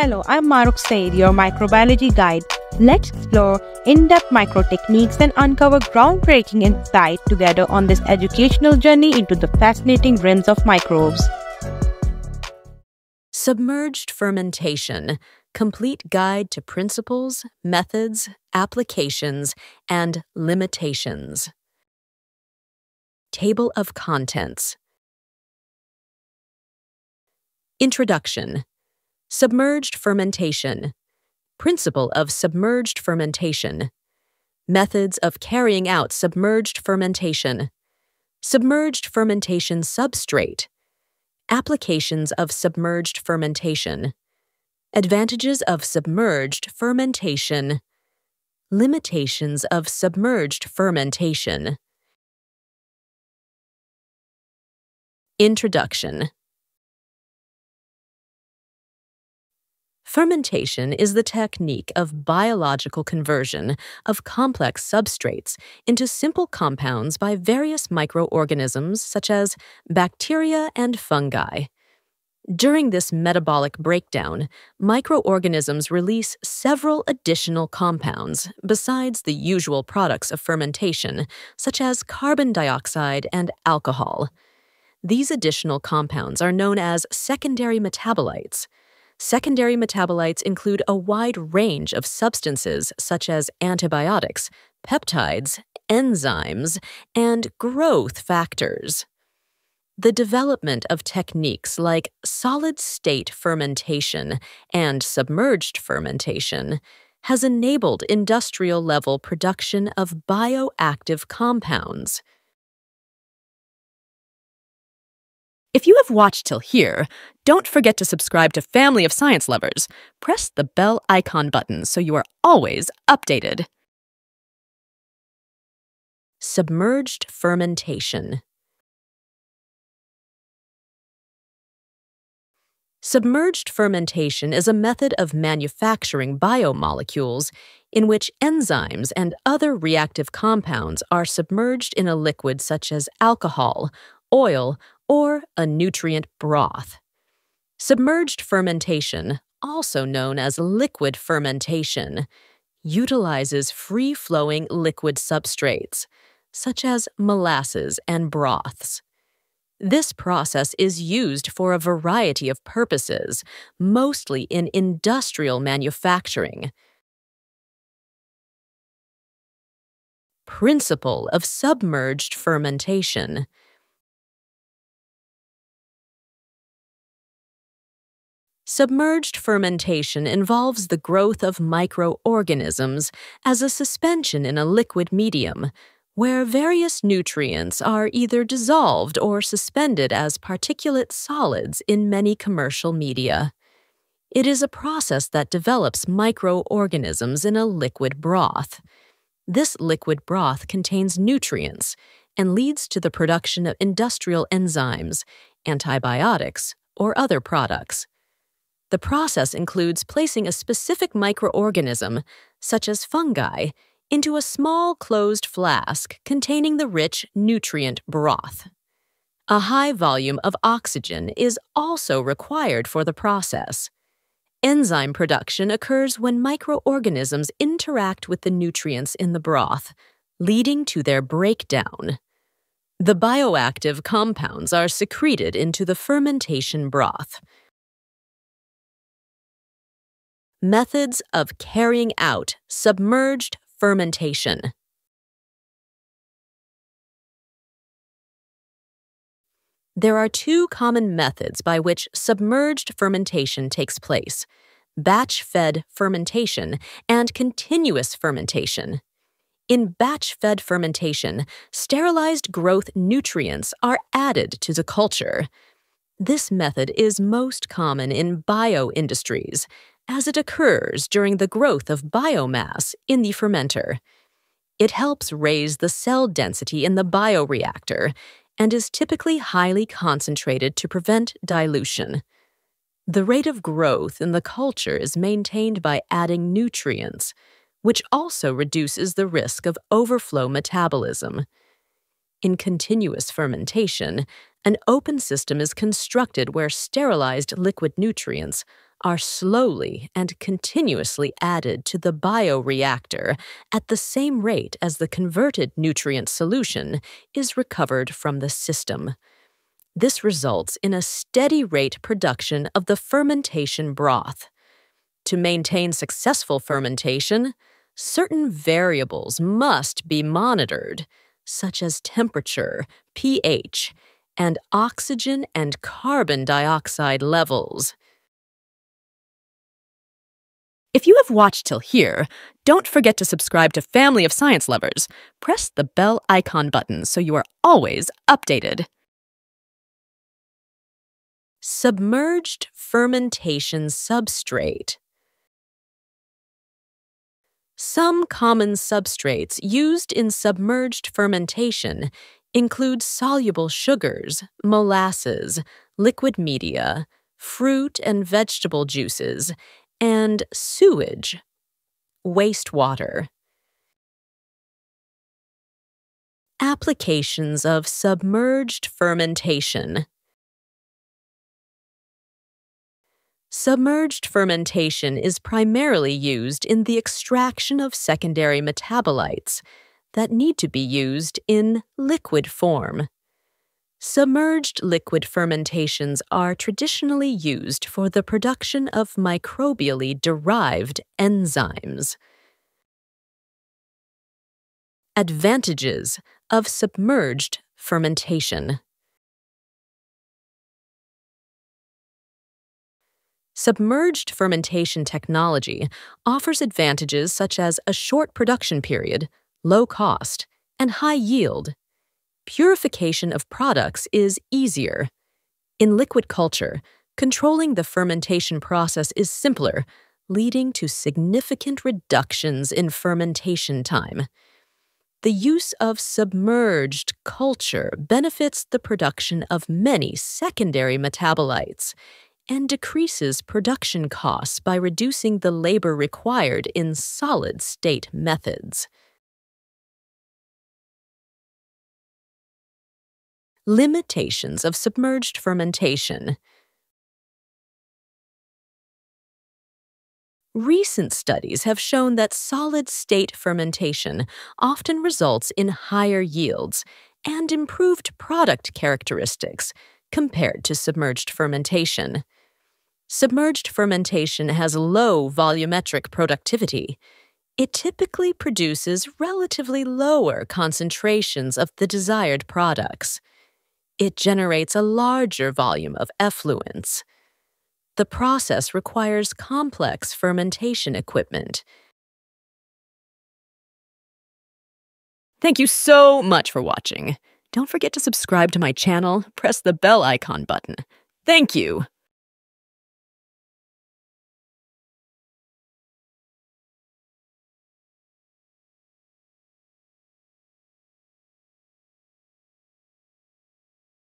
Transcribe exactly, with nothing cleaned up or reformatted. Hello, I'm Maruk Saeed, your microbiology guide. Let's explore in-depth micro techniques and uncover groundbreaking insight together on this educational journey into the fascinating realms of microbes. Submerged fermentation, complete guide to principles, methods, applications, and limitations. Table of contents. Introduction. Submerged fermentation. Principle of submerged fermentation. Methods of carrying out submerged fermentation. Submerged fermentation substrate. Applications of submerged fermentation. Advantages of submerged fermentation. Limitations of submerged fermentation. Introduction. Fermentation is the technique of biological conversion of complex substrates into simple compounds by various microorganisms such as bacteria and fungi. During this metabolic breakdown, microorganisms release several additional compounds besides the usual products of fermentation, such as carbon dioxide and alcohol. These additional compounds are known as secondary metabolites. Secondary metabolites include a wide range of substances such as antibiotics, peptides, enzymes, and growth factors. The development of techniques like solid-state fermentation and submerged fermentation has enabled industrial-level production of bioactive compounds. If you have watched till here, don't forget to subscribe to Family of Science Lovers. Press the bell icon button so you are always updated. Submerged fermentation. Submerged fermentation is a method of manufacturing biomolecules in which enzymes and other reactive compounds are submerged in a liquid such as alcohol, oil, or a nutrient broth. Submerged fermentation, also known as liquid fermentation, utilizes free-flowing liquid substrates, such as molasses and broths. This process is used for a variety of purposes, mostly in industrial manufacturing. Principle of submerged fermentation. Submerged fermentation involves the growth of microorganisms as a suspension in a liquid medium, where various nutrients are either dissolved or suspended as particulate solids in many commercial media. It is a process that develops microorganisms in a liquid broth. This liquid broth contains nutrients and leads to the production of industrial enzymes, antibiotics, or other products. The process includes placing a specific microorganism, such as fungi, into a small closed flask containing the rich nutrient broth. A high volume of oxygen is also required for the process. Enzyme production occurs when microorganisms interact with the nutrients in the broth, leading to their breakdown. The bioactive compounds are secreted into the fermentation broth. Methods of carrying out submerged fermentation. There are two common methods by which submerged fermentation takes place: batch-fed fermentation and continuous fermentation. In batch-fed fermentation, sterilized growth nutrients are added to the culture. This method is most common in bioindustries, as it occurs during the growth of biomass in the fermenter. It helps raise the cell density in the bioreactor and is typically highly concentrated to prevent dilution. The rate of growth in the culture is maintained by adding nutrients, which also reduces the risk of overflow metabolism. In continuous fermentation, an open system is constructed where sterilized liquid nutrients are slowly and continuously added to the bioreactor at the same rate as the converted nutrient solution is recovered from the system. This results in a steady rate production of the fermentation broth. To maintain successful fermentation, certain variables must be monitored, such as temperature, pH, and oxygen and carbon dioxide levels. If you have watched till here, don't forget to subscribe to Family of Science Lovers. Press the bell icon button so you are always updated. Submerged fermentation substrate. Some common substrates used in submerged fermentation include soluble sugars, molasses, liquid media, fruit and vegetable juices, and sewage, wastewater. Applications of submerged fermentation. Submerged fermentation is primarily used in the extraction of secondary metabolites that need to be used in liquid form. Submerged liquid fermentations are traditionally used for the production of microbially derived enzymes. Advantages of submerged fermentation. Submerged fermentation technology offers advantages such as a short production period, low cost, and high yield. Purification of products is easier. In liquid culture, controlling the fermentation process is simpler, leading to significant reductions in fermentation time. The use of submerged culture benefits the production of many secondary metabolites and decreases production costs by reducing the labor required in solid-state methods. Limitations of submerged fermentation. Recent studies have shown that solid-state fermentation often results in higher yields and improved product characteristics compared to submerged fermentation. Submerged fermentation has low volumetric productivity. It typically produces relatively lower concentrations of the desired products. It generates a larger volume of effluents. The process requires complex fermentation equipment. Thank you so much for watching. Don't forget to subscribe to my channel, press the bell icon button. Thank you!